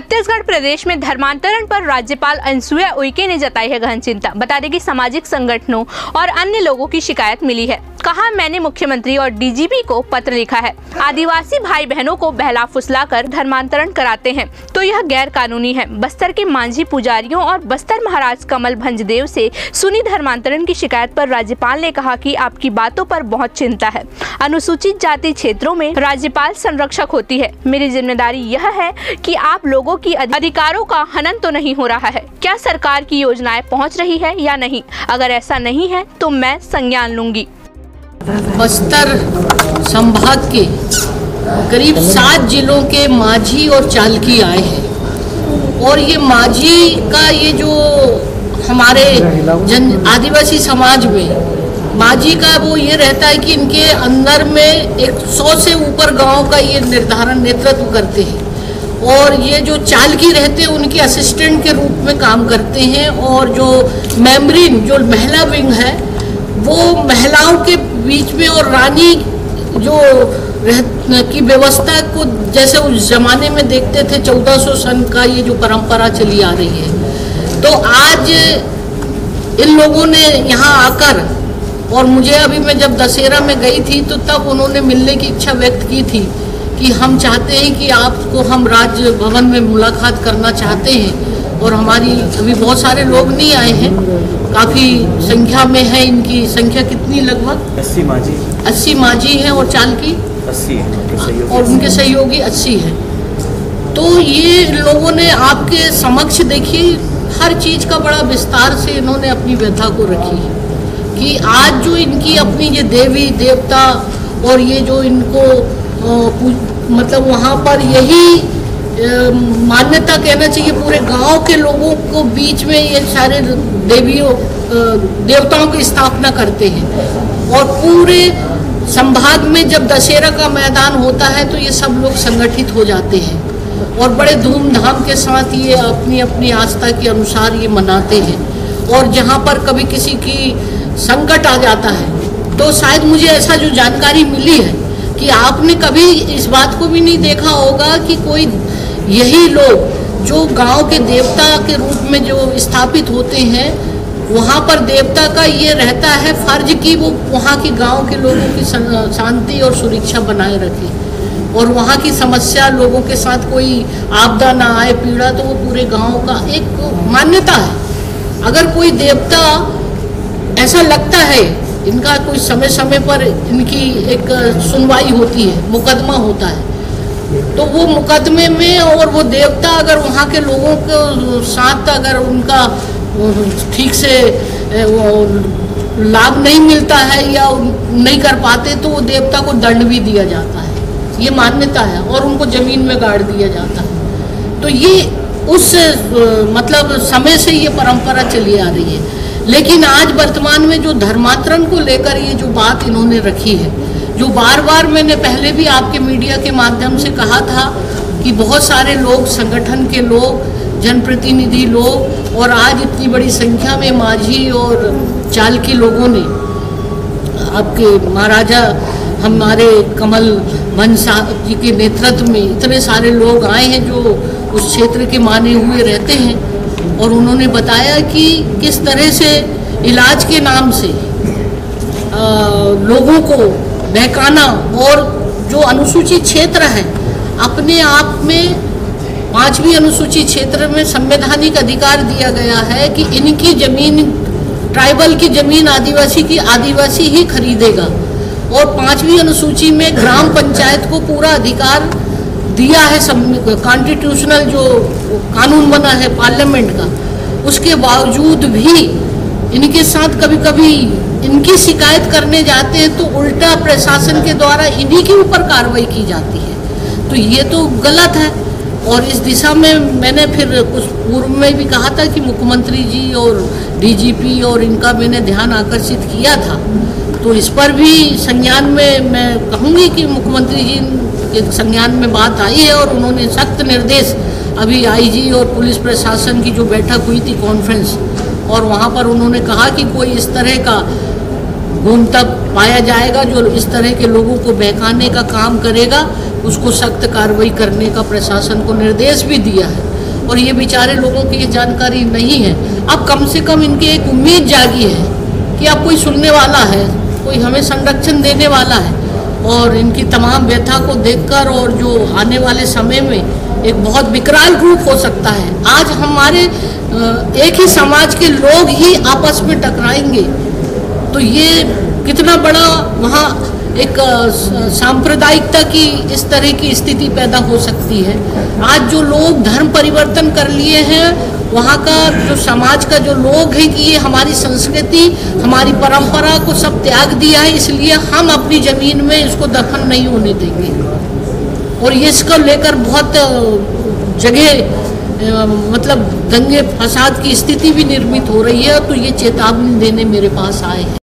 छत्तीसगढ़ प्रदेश में धर्मांतरण पर राज्यपाल अनुसुइया उइके ने जताई है गहन चिंता। बता दें कि सामाजिक संगठनों और अन्य लोगों की शिकायत मिली है। कहा, मैंने मुख्यमंत्री और डीजीपी को पत्र लिखा है। आदिवासी भाई बहनों को बहला फुसला कर धर्मांतरण कराते हैं तो यह गैर कानूनी है। बस्तर के माझी पुजारियों और बस्तर महाराज कमल भंजदेव से सुनी धर्मांतरण की शिकायत पर राज्यपाल ने कहा कि आपकी बातों पर बहुत चिंता है। अनुसूचित जाति क्षेत्रों में राज्यपाल संरक्षक होती है। मेरी जिम्मेदारी यह है कि आप लोगों की अधिकारों का हनन तो नहीं हो रहा है, क्या सरकार की योजनाएं पहुंच रही है या नहीं। अगर ऐसा नहीं है तो मैं संज्ञान लूंगी। बस्तर संभाग के करीब 7 जिलों के माझी और चालकी आए हैं और ये माझी का ये जो हमारे आदिवासी समाज में माझी का वो ये रहता है कि इनके अंदर में 100 से ऊपर गांव का ये निर्धारण नेतृत्व करते हैं और ये जो चालकी रहते हैं उनके असिस्टेंट के रूप में काम करते हैं और जो मेम्ब्रेन जो महिला विंग है वो महिलाओं के बीच में और रानी जो की व्यवस्था को जैसे उस जमाने में देखते थे 1400 सन का ये जो परंपरा चली आ रही है। तो आज इन लोगों ने यहाँ आकर और मुझे अभी मैं जब दशहरा में गई थी तो तब उन्होंने मिलने की इच्छा व्यक्त की थी कि हम चाहते हैं कि आपको हम राजभवन में मुलाकात करना चाहते हैं और हमारी अभी बहुत सारे लोग नहीं आए हैं, काफ़ी संख्या में है। इनकी संख्या कितनी लगभग 80 माझी हैं और चालकी 80 और उनके सहयोगी 80 हैं। तो ये लोगों ने आपके समक्ष देखिए हर चीज़ का बड़ा विस्तार से इन्होंने अपनी व्यथा को रखी है कि आज जो इनकी अपनी ये देवी देवता और ये जो इनको मतलब वहाँ पर यही मान्यता कहना चाहिए पूरे गांव के लोगों को बीच में ये सारे देवियों देवताओं की स्थापना करते हैं और पूरे संभाग में जब दशहरा का मैदान होता है तो ये सब लोग संगठित हो जाते हैं और बड़े धूमधाम के साथ ये अपनी अपनी आस्था के अनुसार ये मनाते हैं। और जहाँ पर कभी किसी की संकट आ जाता है तो शायद मुझे ऐसा जो जानकारी मिली है कि आपने कभी इस बात को भी नहीं देखा होगा कि कोई यही लोग जो गांव के देवता के रूप में जो स्थापित होते हैं वहां पर देवता का ये रहता है फर्ज कि वो वहां के गांव के लोगों की शांति और सुरक्षा बनाए रखे और वहां की समस्या लोगों के साथ कोई आपदा ना आए पीड़ा, तो वो पूरे गांव का एक मान्यता है। अगर कोई देवता ऐसा लगता है इनका कोई समय समय पर इनकी एक सुनवाई होती है, मुकदमा होता है, तो वो मुकदमे में और वो देवता अगर वहाँ के लोगों के साथ अगर उनका ठीक से लाभ नहीं मिलता है या नहीं कर पाते तो वो देवता को दंड भी दिया जाता है, ये मान्यता है, और उनको जमीन में गाड़ दिया जाता है। तो ये उस मतलब समय से ये परंपरा चली आ रही है। लेकिन आज वर्तमान में जो धर्मांतरण को लेकर ये जो बात इन्होंने रखी है, जो बार बार मैंने पहले भी आपके मीडिया के माध्यम से कहा था कि बहुत सारे लोग, संगठन के लोग, जनप्रतिनिधि लोग और आज इतनी बड़ी संख्या में माझी और चालकी लोगों ने आपके महाराजा हमारे कमल भंज साहब जी के नेतृत्व में इतने सारे लोग आए हैं जो उस क्षेत्र के माने हुए रहते हैं और उन्होंने बताया कि किस तरह से इलाज के नाम से लोगों को बहकाना और जो अनुसूचित क्षेत्र है अपने आप में 5वीं अनुसूचित क्षेत्र में संवैधानिक अधिकार दिया गया है कि इनकी जमीन, ट्राइबल की जमीन आदिवासी की, आदिवासी ही खरीदेगा और 5वीं अनुसूची में ग्राम पंचायत को पूरा अधिकार दिया है। कॉन्स्टिट्यूशनल जो कानून बना है पार्लियामेंट का, उसके बावजूद भी इनके साथ कभी कभी इनकी शिकायत करने जाते हैं तो उल्टा प्रशासन के द्वारा इन्हीं के ऊपर कार्रवाई की जाती है। तो ये तो गलत है और इस दिशा में मैंने फिर कुछ पूर्व में भी कहा था कि मुख्यमंत्री जी और डीजीपी और इनका मैंने ध्यान आकर्षित किया था। तो इस पर भी संज्ञान में मैं कहूँगी कि मुख्यमंत्री जी के संज्ञान में बात आई है और उन्होंने सख्त निर्देश, अभी आईजी और पुलिस प्रशासन की जो बैठक हुई थी कॉन्फ्रेंस, और वहाँ पर उन्होंने कहा कि कोई इस तरह का गुंतब पाया जाएगा जो इस तरह के लोगों को बहकाने का काम करेगा उसको सख्त कार्रवाई करने का प्रशासन को निर्देश भी दिया है। और ये बेचारे लोगों की ये जानकारी नहीं है। अब कम से कम इनकी एक उम्मीद जागी है कि अब कोई सुनने वाला है, कोई हमें संरक्षण देने वाला है। और इनकी तमाम व्यथा को देखकर और जो आने वाले समय में एक बहुत विकराल रूप हो सकता है, आज हमारे एक ही समाज के लोग ही आपस में टकराएंगे तो ये कितना बड़ा वहाँ एक सांप्रदायिकता की इस तरह की स्थिति पैदा हो सकती है। आज जो लोग धर्म परिवर्तन कर लिए हैं, वहाँ का जो समाज का जो लोग है कि ये हमारी संस्कृति हमारी परंपरा को सब त्याग दिया है, इसलिए हम अपनी ज़मीन में इसको दफन नहीं होने देंगे। और ये इसको लेकर बहुत जगह मतलब दंगे फसाद की स्थिति भी निर्मित हो रही है। तो ये चेतावनी देने मेरे पास आए हैं।